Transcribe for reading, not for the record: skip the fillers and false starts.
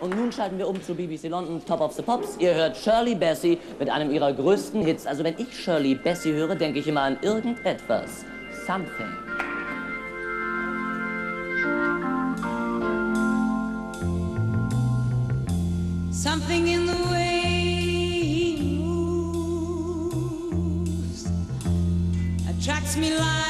Und nun schalten wir um zu BBC London Top of the Pops. Ihr hört Shirley Bassey mit einem ihrer größten Hits. Also wenn ich Shirley Bassey höre, denke ich immer an irgendetwas. Something. Something in the way he moves attracts me like